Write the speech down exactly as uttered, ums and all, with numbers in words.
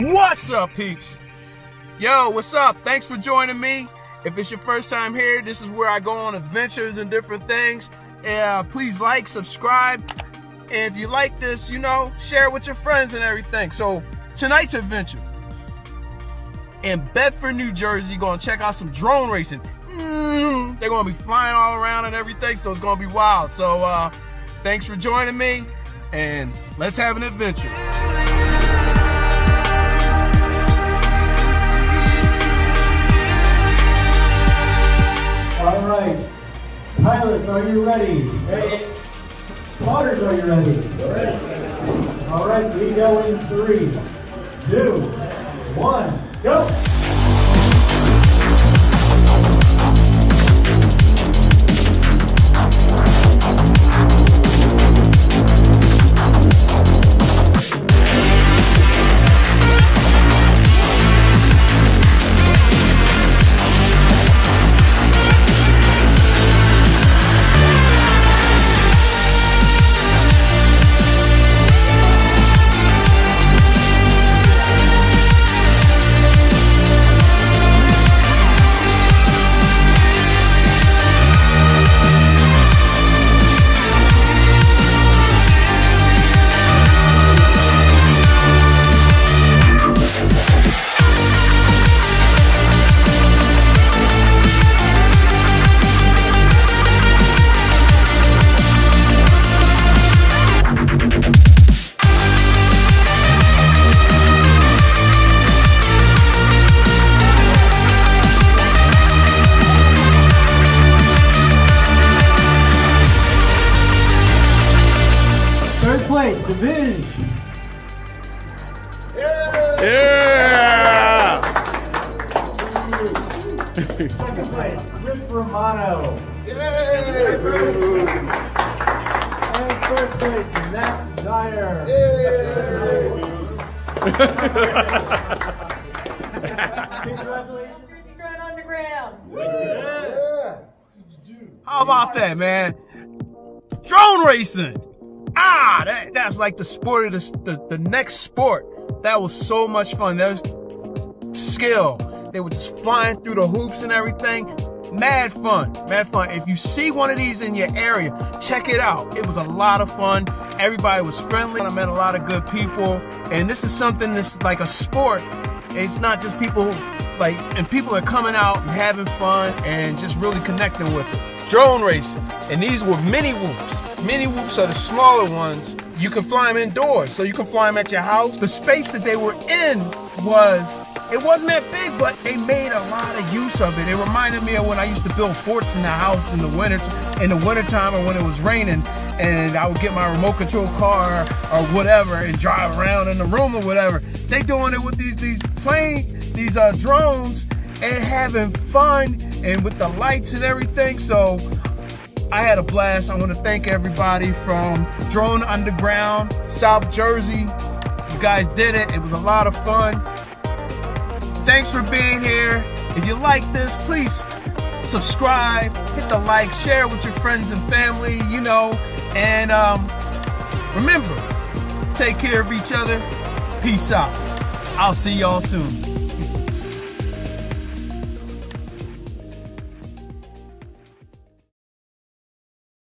What's up, peeps? Yo, what's up? Thanks for joining me. If it's your first time here, this is where I go on adventures and different things. Uh, please like, subscribe, and if you like this, you know, share it with your friends and everything. So tonight's adventure in Bedford, New Jersey, gonna check out some drone racing. Mm, they're gonna be flying all around and everything, so it's gonna be wild. So uh, thanks for joining me, and let's have an adventure. All right, pilots, are you ready? Ready. Potters, are you ready? Ready. All right, we go in three, two, one, go! Division. Yeah! Yeah! Second place, Rick Romano. Yeah! And first place, Matt Dyer. Yeah! Congratulations, Drone Underground. Yeah! How about that, man? Drone racing. Ah, that, that's like the sport of the, the, the next sport. That was so much fun. That was skill. They were just flying through the hoops and everything. Mad fun, mad fun. If you see one of these in your area, check it out. It was a lot of fun. Everybody was friendly. I met a lot of good people. And this is something that's like a sport. It's not just people like, and people are coming out and having fun and just really connecting with it. Drone racing, and these were mini whoops. Mini whoops are the smaller ones. You can fly them indoors, so you can fly them at your house. The space that they were in was, it wasn't that big, but they made a lot of use of it. It reminded me of when I used to build forts in the house in the winter, in the wintertime or when it was raining, and I would get my remote control car or whatever and drive around in the room or whatever. They doing it with these, these plane, these uh, drones and having fun, and with the lights and everything. So I had a blast. I want to thank everybody from Drone Underground, South Jersey. You guys did it. It was a lot of fun. Thanks for being here. If you like this, please subscribe, hit the like, share it with your friends and family, you know, and um, remember, take care of each other. Peace out. I'll see y'all soon.